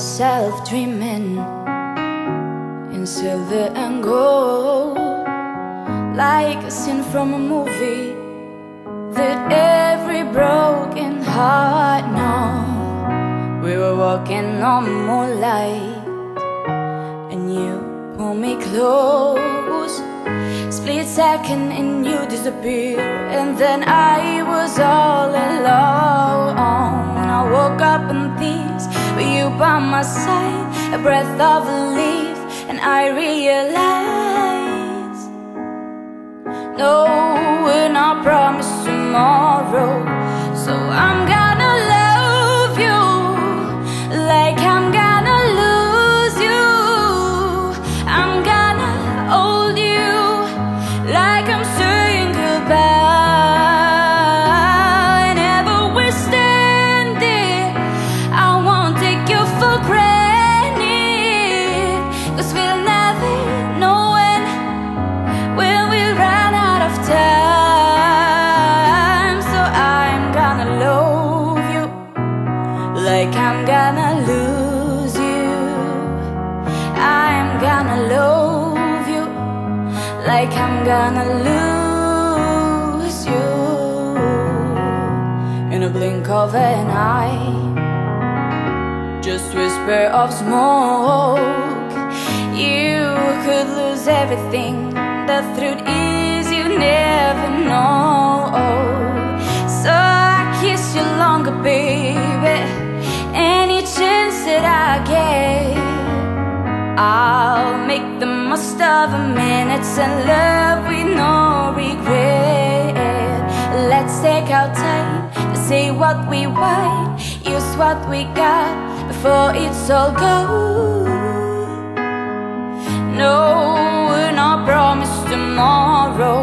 myself dreaming in silver and gold, like a scene from a movie that every broken heart knows. We were walking on moonlight and you pulled me close. Split second and you disappeared, and then I was all alone. I woke up in peace with you by my side, a breath of relief, and I realized, no, we're not promised tomorrow. So I'm gonna love you like I'm gonna lose you. I'm gonna hold you like I'm saying goodbye. I'm gonna lose you. I'm gonna love you like I'm gonna lose you. In a blink of an eye, just whisper of smoke, you could lose everything. The truth is you never know. So I kiss you longer, baby, any chance that I get. I'll make the most of a minute and love with no regret. Let's take our time to say what we want, use what we got before it's all gone. No, we're not promised tomorrow.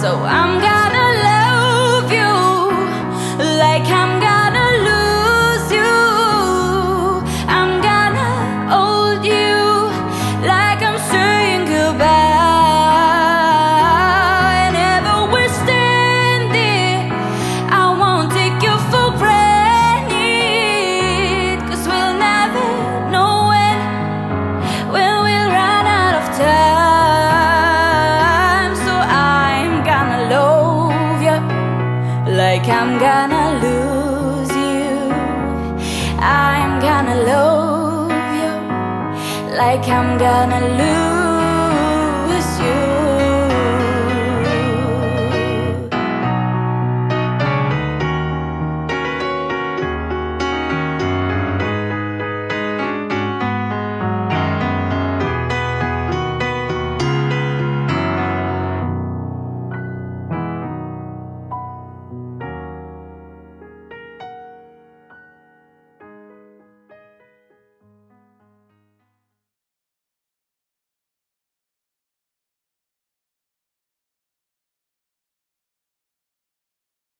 So I'm gonna love you like I'm gonna lose. I'm gonna lose you. I'm gonna love you like I'm gonna lose you.